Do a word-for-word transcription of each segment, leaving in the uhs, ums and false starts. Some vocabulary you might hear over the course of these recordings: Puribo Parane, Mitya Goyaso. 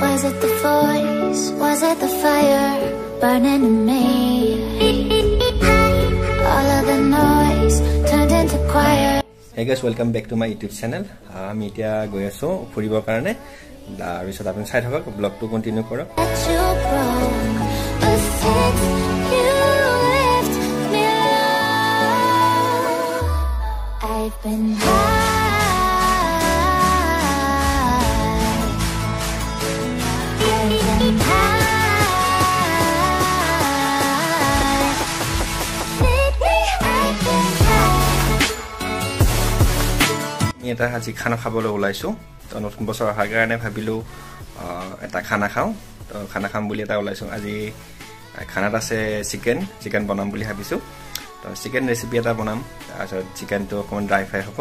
Was it the voice? Was it the fire burning in me? All of the noise turned into quiet. Hey guys, welcome back to my YouTube channel. I'm Mitya Goyaso, Puribo Parane. The result of inside of a blog to continue. Kora. I've been high, I've been high. এটা আজি খানা খাবলৈ ওলাইছো তো নতুন বছৰ আহাৰ কাৰণে ভাবিলো এটা খানা খাওঁ তো খানা খাম বুলি এটা ওলাইছো আজি খানাত আছে চিকেন চিকেন বনাম বুলি ভাবিছো তো চিকেন ৰেচিপি এটা বনাম আৰু চিকেন তো কোন ড্ৰাই ফ্ৰাই হ'ব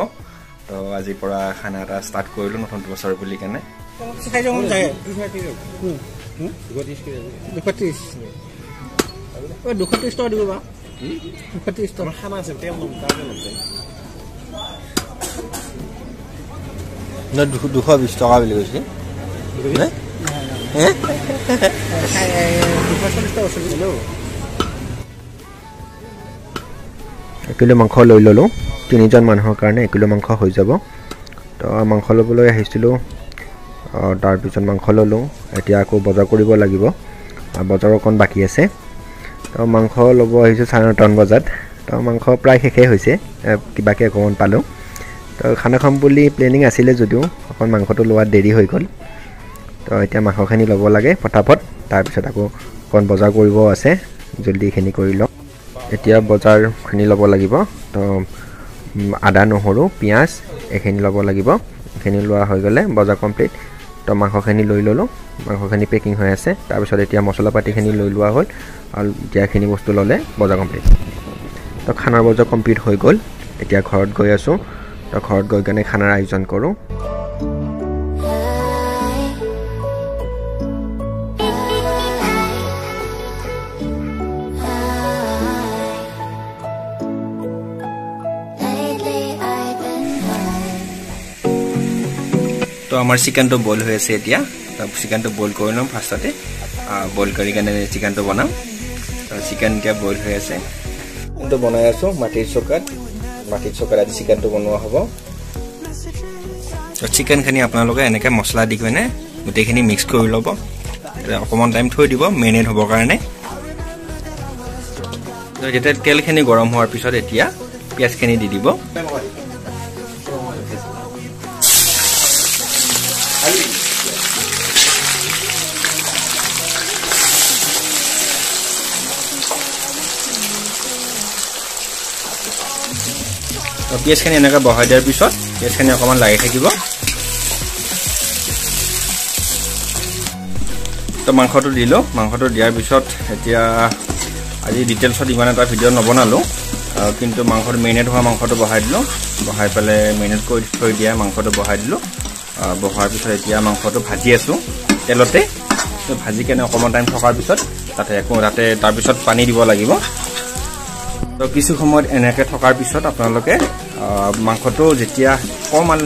তো আজি পৰা খানা এটা ষ্টাৰ্ট কৰিলো নতুন বছৰ বুলি কেনে খাই যাম যায় দুশ ত্ৰিশ টকা দিব বা দুশ ত্ৰিশ টকা খানা আছে তেল লম তাতে লতে لا دخول بيشتغل اللي وجهه، ها؟ ها؟ كيلو مانخا لوي لولو، تين جان مانخا كارنه كيلو مانخا هوي جابو، تا مانخا لوبلو يا هيستلو، تار بيشان مانخا لولو، اتيا كو بازار كوري بول لغيبو، بازار كون باقي هسه، تا مانخا لوبو هيسه سانو تان بازار، تا مانخا প্রায় শেষ হইছে, কিবা কে কমন পালো। তো খানা খাম বুলি প্লেনিং আছিলে যদিও অকন মাংসটো লোৱা দেৰি হৈ গল তো এতিয়া মাংসখিনি লব লাগে फटाफट তাৰ পিছত আকৌ কোন বজাৰ কৰিব আছে জলদি খিনি কৰি লও এতিয়া বজাৰ খিনি লব লাগিব তো আদা নহৰু পিয়াজ এখিনি লব লাগিব এখিনি লোৱা হৈ গলে বজাৰ কমপ্লিট তো মাংসখিনি লৈ ললো মাংসখিনি পেকিং হৈ আছে তাৰ পিছত এতিয়া মছলা পাতিখিনি লৈ লোৱা হ'ল আৰু যাখিনি বস্তু ললে বজাৰ কমপ্লিট তো খানাৰ বজাৰ কমপ্লিট হৈ গল এতিয়া ঘৰত গৈ আছো তো ঘৰত গৈ কেনে খানাৰ আয়োজন কৰো তো আমাৰ চিকেনটো বইল হৈ আছে এতিয়া তো চিকেনটো বইল কৰি লম ফাৰ্ষ্টতে বইল কৰি কেনে চিকেনটো বনাম তো চিকেন কে বইল হৈ আছে তো বনাই আছো মাটিৰ চকাত মাটিৰ চকাত আজি চিকেনটো বনোৱা হ'ব তো চিকেন খনি আপোনালোকে এনেকৈ মছলা দি কিনে গুটেখিনি মিক্স কৰি ল'ব অকমান টাইম থৈ দিব মেৰিনেট হ'ব কাৰণে তো যেতিয়া তেলখিনি গৰম হোৱাৰ পিছত এতিয়া পিয়াজখিনি দি দিব तो पेस्ट खाने ना का बहुत ज़रूरी पिसो, पेस्ट खाने आपको मन लाइट है कि बो, तो मांखा तो दिलो, मांखा तो दिया पिसो, ऐतिया अजी डिटेल्स तो दिवाना तो वीडियो न बना लो, किंतु मांखा तो मेनेट हुआ मांखा तो बहुत दिलो, बहुत पहले मेनेट को इस्तेमाल दिया मांखा तो बहुत दिलो, बहुत पिसो ऐतिया मांखा तो भाजी ऐसो, तेलोते, तो भाजी के ना आपको तो किसी खमर एनाके ठकार पिसत आपनलके मांखटो जेतिया कमल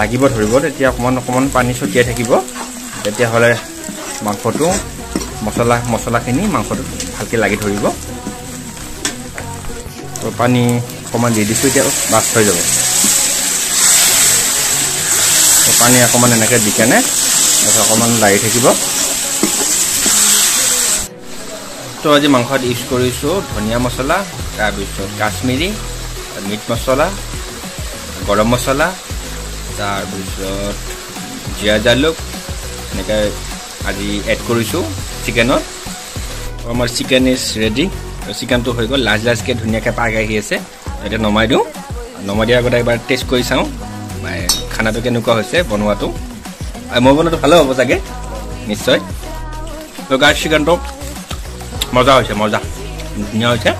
लागिबो धरिबो तेतिया कमन कमन पानी छटिया থাকিবो तेतिया हले मांखटो मसला मसला खिनि मांखटो हलके लागि धरिबो तो पानी कमन दे दिसो ते बास হৈ যাব तो पानी कमन एनाके दिकेने कमन लागि থাকিবो तो आज मांखट ইউজ কৰিছো ধনিয়া মছলা তাৰপিছত কাশ্মীৰী মিট মছলা গৰম মছলা তাৰপিছত জিৰা জালুক এনেকৈ আজি এড কৰিছো চিকেনত আমাৰ চিকেন ইজ ৰেডি চিকেনটো হৈ গল লাজ লাজকে ধুনিয়াকে পাক আহি আছে এটা নমাই দিও নমাই দিয়া আগতে এবাৰ টেষ্ট কৰি চাও মানে খানাটো কেনেকুৱা হৈছে বনোৱাটো মই বনোৱাটো ভালো হ'ব চাগে নিশ্চয় তো গাইছ চিকেনটো মজা হৈছে মজা ধুনিয়া হৈছে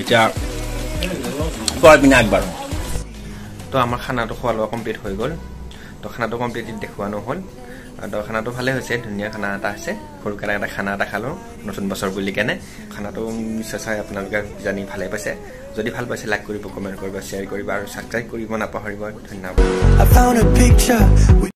এটা কোৱা বিনা একবাৰ তো আমাৰ খানাটো খোৱা লোৱা কমপ্লিট হৈ গল তো খানাটো কমপ্লিট দেখুৱানো হ'ল আৰু খানাটো ভালে হৈছে ধুনিয়া খানা এটা আছে সৰুকাৰা এটা খানা এটা খালো নতুন বছৰ বুলি কেনে খানাটো নিশ্চয় আপোনালোকে জানি ভালে পাইছে যদি ভাল পাইছে লাইক কৰিব কমেন্ট কৰিব শ্বেয়াৰ কৰিব আৰু সাবস্ক্ৰাইব কৰিব নাপাহৰিব ধন্যবাদ